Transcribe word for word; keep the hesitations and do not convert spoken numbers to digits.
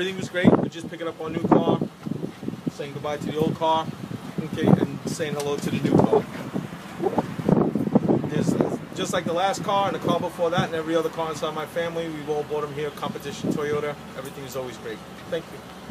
everything was great. We're just picking up our new car, saying goodbye to the old car, okay, and saying hello to the new car. There's, just like the last car and the car before that and every other car inside my family, we've all bought them here, Competition Toyota. Everything is always great. Thank you.